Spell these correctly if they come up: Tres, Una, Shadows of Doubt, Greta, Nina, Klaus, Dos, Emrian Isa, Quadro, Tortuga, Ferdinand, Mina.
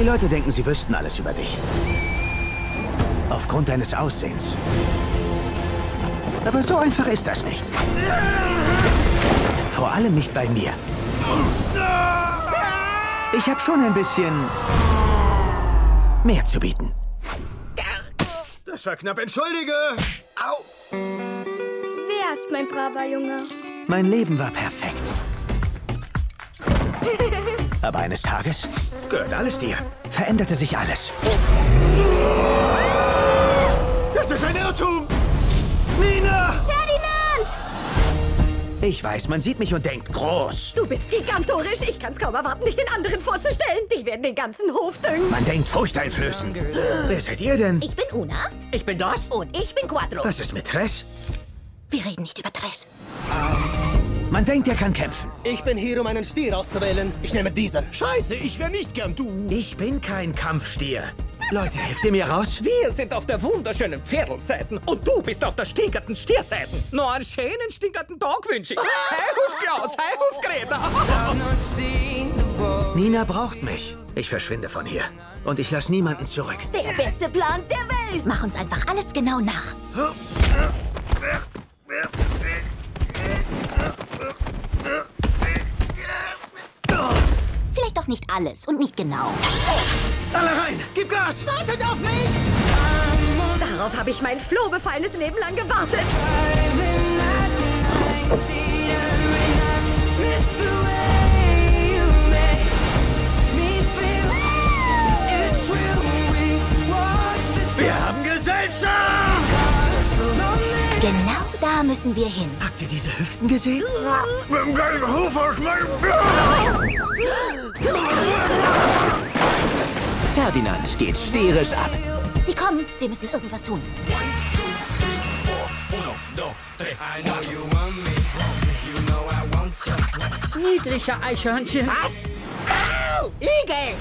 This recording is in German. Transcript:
Die Leute denken, sie wüssten alles über dich. Aufgrund deines Aussehens. Aber so einfach ist das nicht. Vor allem nicht bei mir. Ich habe schon ein bisschen mehr zu bieten. Das war knapp, entschuldige! Au! Wer ist mein braver Junge? Mein Leben war perfekt. Aber eines Tages gehört alles dir. Veränderte sich alles. Das ist ein Irrtum! Mina! Ferdinand! Ich weiß, man sieht mich und denkt groß. Du bist gigantorisch. Ich kann's kaum erwarten, dich den anderen vorzustellen. Die werden den ganzen Hof düngen. Man denkt furchteinflößend. Wer seid ihr denn? Ich bin Una. Ich bin Dos. Und ich bin Quadro. Was ist mit Tres? Wir reden nicht über Tres. Man denkt, er kann kämpfen. Ich bin hier, um einen Stier auszuwählen. Ich nehme diesen. Scheiße, ich wäre nicht gern du. Ich bin kein Kampfstier. Leute, helft ihr mir raus? Wir sind auf der wunderschönen Pferdelseiten und du bist auf der stinkerten Stierseiten. Nur einen schönen stinkerten Tag wünsche ich. Hey, Huf Klaus, hey, Huf Greta. Nina braucht mich. Ich verschwinde von hier. Und ich lasse niemanden zurück. Der beste Plan der Welt. Mach uns einfach alles genau nach. Vielleicht doch nicht alles und nicht genau. Alle rein! Gib Gas! Wartet auf mich! Darauf habe ich mein flohbefallenes Leben lang gewartet. Wir haben Gesellschaft! Genau da müssen wir hin. Habt ihr diese Hüften gesehen? Mit dem geilen Hof aus meinem... Ferdinand geht sterisch ab. Sie kommen, wir müssen irgendwas tun. Niedliche Eichhörnchen. Was? Au! Igel!